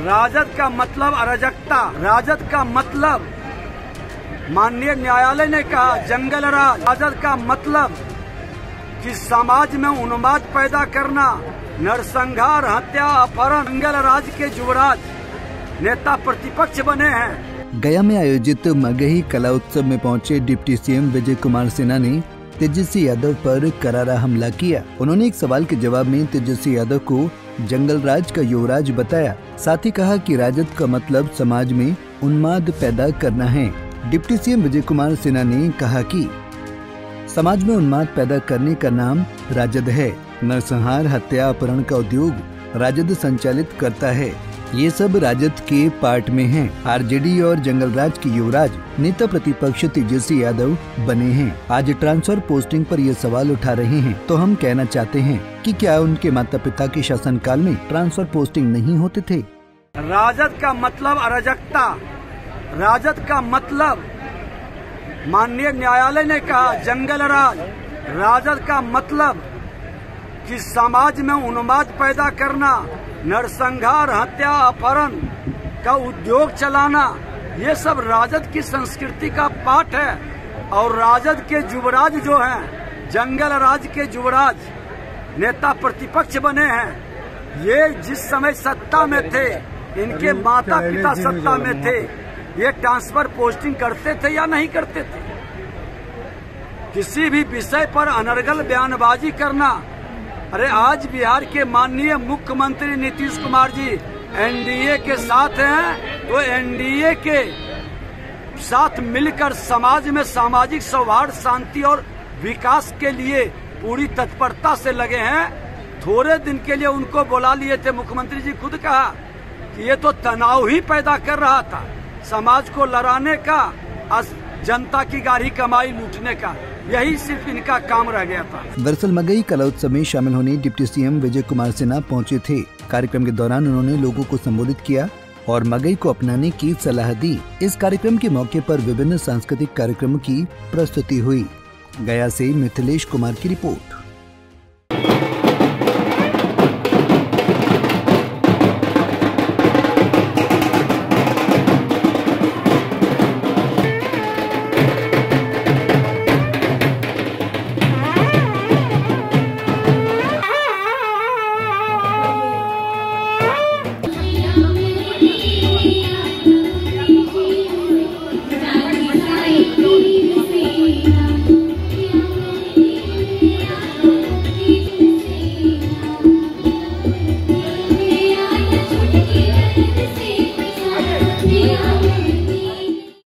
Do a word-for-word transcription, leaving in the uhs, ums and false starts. राजद का मतलब अराजकता, राजद का मतलब माननीय न्यायालय ने कहा जंगल राज, राजद का मतलब कि समाज में उन्माद पैदा करना, नरसंहार, हत्या, अपहरण। जंगल राज के युवराज नेता प्रतिपक्ष बने हैं। गया में आयोजित मगही कला उत्सव में पहुंचे डिप्टी सीएम विजय कुमार सिन्हा ने तेजस्वी यादव पर करारा हमला किया। उन्होंने एक सवाल के जवाब में तेजस्वी यादव को जंगल राज का युवराज बताया, साथ ही कहा कि राजद का मतलब समाज में उन्माद पैदा करना है। डिप्टी सीएम विजय कुमार सिन्हा ने कहा कि समाज में उन्माद पैदा करने का नाम राजद है। नरसंहार, हत्या, अपहरण का उद्योग राजद संचालित करता है। ये सब राजद के पार्ट में है। आरजेडी और जंगलराज के युवराज नेता प्रतिपक्ष तेजस्वी यादव बने हैं। आज ट्रांसफर पोस्टिंग पर ये सवाल उठा रहे हैं, तो हम कहना चाहते हैं कि क्या उनके माता पिता के शासनकाल में ट्रांसफर पोस्टिंग नहीं होते थे? राजद का मतलब अराजकता, राजद का मतलब माननीय न्यायालय ने कहा जंगलराज, राजद का मतलब कि समाज में उन्माद पैदा करना, नरसंहार, हत्या, अपहरण का उद्योग चलाना, ये सब राजद की संस्कृति का पाठ है। और राजद के युवराज जो हैं, जंगल राज के युवराज नेता प्रतिपक्ष बने हैं। ये जिस समय सत्ता में थे, इनके माता पिता सत्ता में थे, ये ट्रांसफर पोस्टिंग करते थे या नहीं करते थे? किसी भी विषय पर अनर्गल बयानबाजी करना। अरे आज बिहार के माननीय मुख्यमंत्री नीतीश कुमार जी एनडीए के साथ हैं, वो एनडीए के साथ मिलकर समाज में सामाजिक सौहार्द, शांति और विकास के लिए पूरी तत्परता से लगे हैं। थोड़े दिन के लिए उनको बुला लिए थे, मुख्यमंत्री जी खुद कहा कि ये तो तनाव ही पैदा कर रहा था, समाज को लड़ाने का, जनता की गाढ़ी कमाई लूटने का, यही सिर्फ इनका काम रह गया था। दरअसल मगही कला उत्सव में शामिल होने डिप्टी सीएम विजय कुमार सिन्हा पहुंचे थे। कार्यक्रम के दौरान उन्होंने लोगों को संबोधित किया और मगही को अपनाने की सलाह दी। इस कार्यक्रम के मौके पर विभिन्न सांस्कृतिक कार्यक्रमों की प्रस्तुति हुई। गया से मिथिलेश कुमार की रिपोर्ट। Yeah.